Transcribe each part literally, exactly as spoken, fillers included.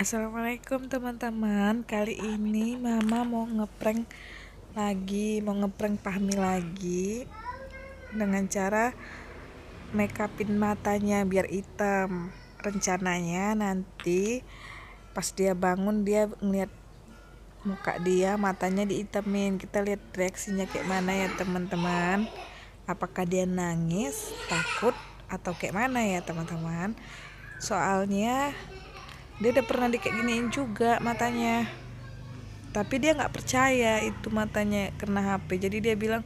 Assalamualaikum teman-teman. Kali ini mama mau ngeprank lagi, mau ngeprank Fahmi lagi dengan cara make upin matanya biar hitam. Rencananya nanti pas dia bangun dia ngeliat muka dia, matanya dihitamin. Kita lihat reaksinya kayak mana ya teman-teman. Apakah dia nangis, takut, atau kayak mana ya teman-teman? Soalnya dia udah pernah di kayak giniin juga matanya, tapi dia nggak percaya itu matanya kena H P. Jadi dia bilang,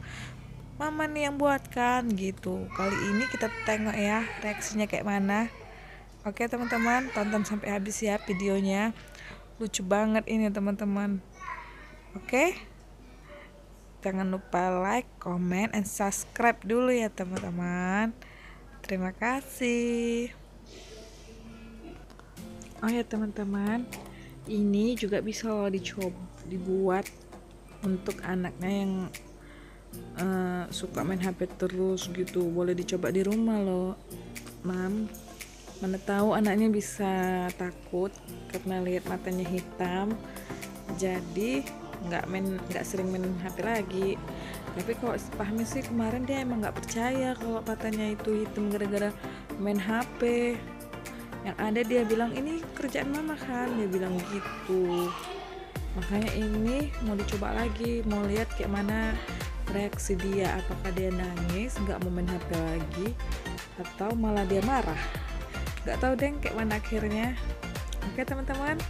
mama nih yang buatkan gitu. Kali ini kita tengok ya reaksinya kayak mana. Oke teman-teman, tonton sampai habis ya videonya. Lucu banget ini teman-teman. Oke, jangan lupa like, comment, and subscribe dulu ya teman-teman. Terima kasih. Oh ya teman-teman, ini juga bisa loh dicoba dibuat untuk anaknya yang uh, suka main H P terus gitu. Boleh dicoba di rumah loh, Mam. Mana tahu anaknya bisa takut karena lihat matanya hitam, jadi nggak main, nggak sering main H P lagi. Tapi kalau Fahmi sih kemarin dia emang nggak percaya kalau matanya itu hitam gara-gara main H P. Yang ada dia bilang, ini kerjaan mama kan, dia bilang gitu. Makanya ini mau dicoba lagi, mau lihat kayak mana reaksi dia, apakah dia nangis, nggak mau main H P lagi, atau malah dia marah. Nggak tahu deh kayak mana akhirnya. Oke teman-teman,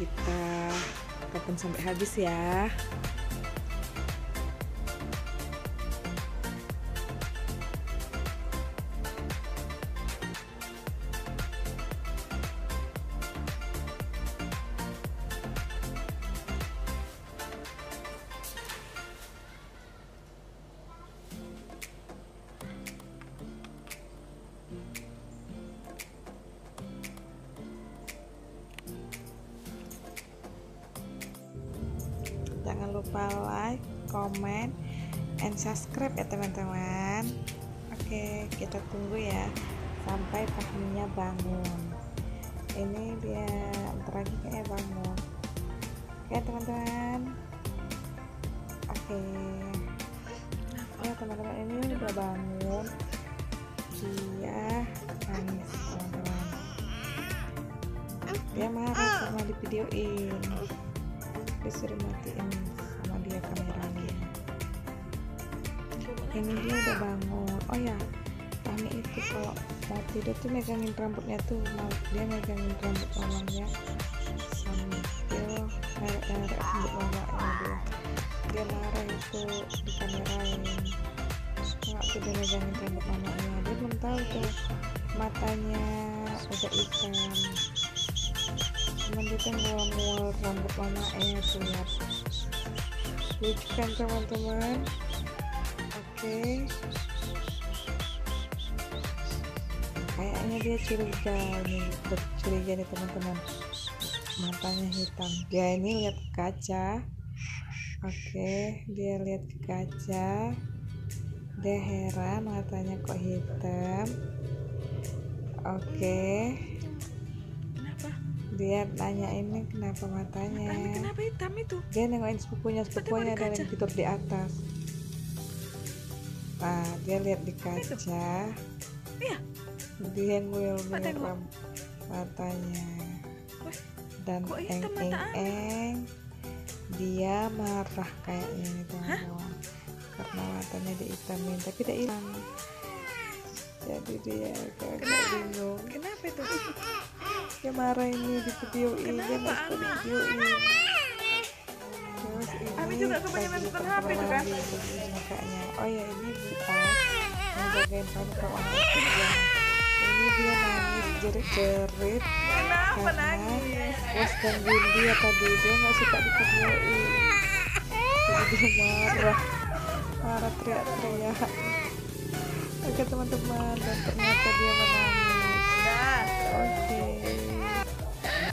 kita tonton sampai habis ya. Jangan lupa like, comment, and subscribe ya teman-teman. Oke, kita tunggu ya sampai Fahminya bangun. Ini dia bentar lagi kayaknya bangun. Oke teman-teman. Oke. Oh teman-teman, ini udah bangun. Dia nangis teman-teman. Dia marah sama di videoin. Disuruh matiin sama dia kameranya. Ini dia udah bangun. Oh ya, Fahmi itu kalau mau tidur tuh megangin rambutnya tuh, dia megangin rambut mamanya sambil merek-merek rambut mamanya dia. Dia marah itu di kamerain. Waktu dia megangin rambut mamanya, dia belum tahu tuh matanya udah hitam. Cuman kita ngual-ngual rambut mama eh tuh lihat lucu kan teman-teman. Oke, kayaknya dia curiga nih, curiga nih teman-teman, matanya hitam. Dia ini lihat ke kaca. Oke, dia lihat ke kaca, dia heran matanya kok hitam. Oke, dia tanya ini kenapa matanya, Fahmi kenapa hitam itu. Dia nengokin sepupunya, sepupunya ada yang tidur di atas. Nah, dia lihat di kaca, iya. Dia nguil-nguil matanya dan eng-eng-eng. Dia marah kayaknya nih teman-teman karena matanya dihitamin, tapi dia hitam. Jadi dia agak bingung kenapa itu. Dia marah ini di video ini, dia masuk ke video ini. Terus ini juga kebanyakan bukan H P itu kan? Makanya, oh ya ini kita yang jagain kawan-kawan. Ini dia nangis jerit-jerit. Kenapa nangis? Bos gangguin dia tadi, dia nggak suka di video ini. Jadi dia marah, marah teriak-teriak. Oke teman-teman, dan ternyata dia menangis. Oke.